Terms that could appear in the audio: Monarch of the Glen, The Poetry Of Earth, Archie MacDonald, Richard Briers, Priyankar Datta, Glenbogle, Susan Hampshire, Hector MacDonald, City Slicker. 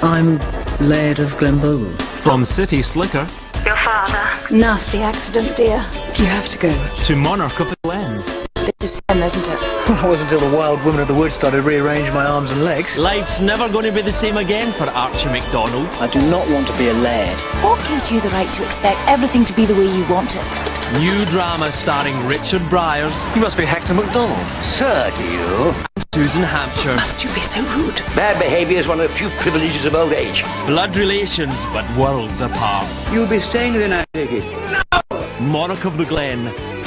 I'm Laird of Glenbogle. From City Slicker. Your father. Nasty accident, dear. You have to go. To Monarch of the Glen. This is him, isn't it? Well, it wasn't until the wild woman of the wood started rearranging my arms and legs. Life's never going to be the same again for Archie MacDonald. I do not want to be a laird. What gives you the right to expect everything to be the way you want it? New drama starring Richard Briers. You must be Hector MacDonald. Sir, do you? And Susan Hampshire. Must you be so rude? Bad behaviour is one of the few privileges of old age. Blood relations, but worlds apart. You'll be staying the night, Nicky. No! Monarch of the Glen.